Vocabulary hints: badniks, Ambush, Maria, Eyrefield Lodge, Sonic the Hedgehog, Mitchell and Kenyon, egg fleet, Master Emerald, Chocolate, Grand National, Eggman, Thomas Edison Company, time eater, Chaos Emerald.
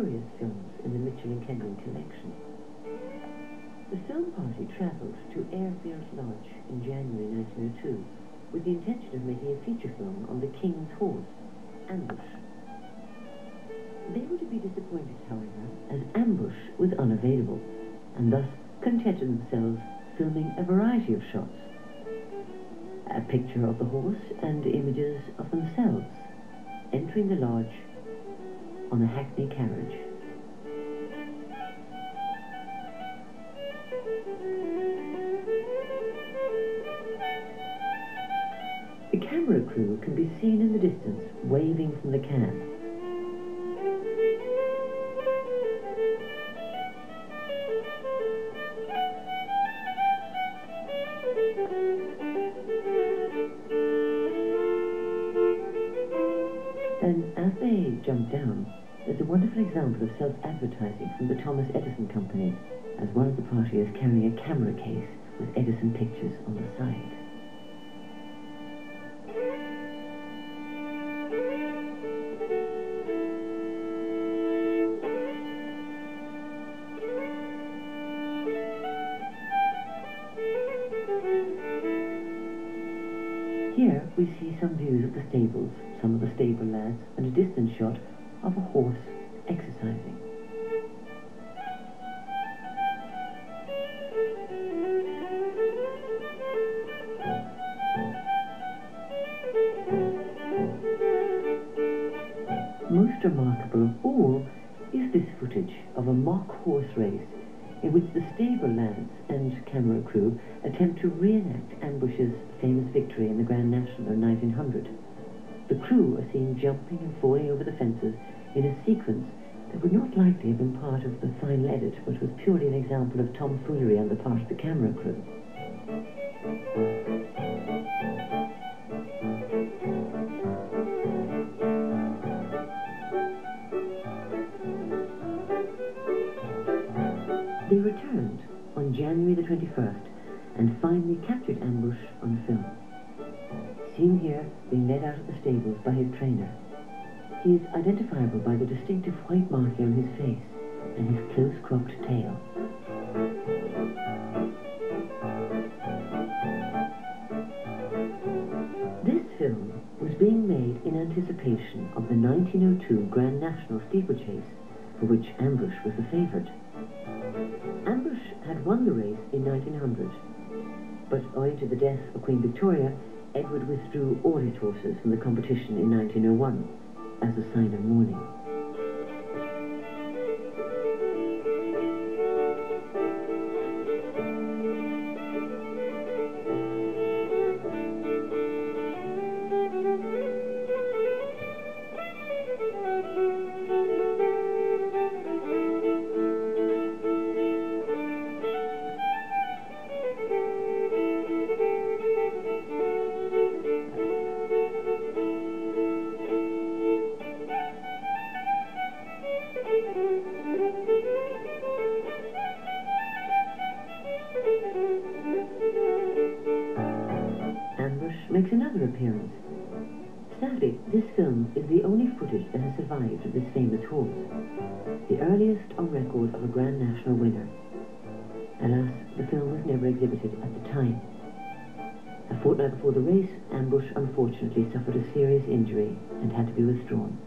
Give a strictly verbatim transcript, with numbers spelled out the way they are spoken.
curious films in the Mitchell and Kenyon collection. The film party travelled to Eyrefield Lodge in January nineteen oh two with the intention of making a feature film on the King's horse, Ambush. They were to be disappointed, however, as Ambush was unavailable, and thus contented themselves filming a variety of shots. A picture of the horse and images of themselves entering the lodge on a hackney carriage. The camera crew can be seen in the distance waving from the cab. Then, as they jump down, there's a wonderful example of self-advertising from the Thomas Edison Company, as one of the party is carrying a camera case with Edison pictures on the side. Here we see some views of the stables, some of the stable lads, and a distant shot of a horse exercising. Most remarkable of all is this footage of a mock horse race in which the stable lads and camera crew attempt to reenact Ambush's famous victory in the Grand National in nineteen hundred. The crew are seen jumping and falling over the fences in a sequence that would not likely have been part of the final edit, but was purely an example of tomfoolery on the part of the camera crew. They returned on January the twenty-first and finally captured Ambush on film. Seen here being led out of the stables by his trainer. He is identifiable by the distinctive white marking on his face and his close-cropped tail. This film was being made in anticipation of the nineteen oh two Grand National steeplechase, for which Ambush was the favourite. Ambush had won the race in nineteen hundred, but owing to the death of Queen Victoria, Edward withdrew all his horses from the competition in nineteen oh one as a sign of mourning. Makes another appearance. Sadly, this film is the only footage that has survived of this famous horse, the earliest on record of a Grand National winner. Alas, the film was never exhibited at the time. A fortnight before the race, Ambush unfortunately suffered a serious injury and had to be withdrawn.